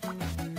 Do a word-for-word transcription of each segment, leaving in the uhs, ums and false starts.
Thank you.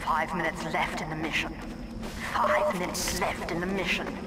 Five minutes left in the mission. Five minutes left in the mission.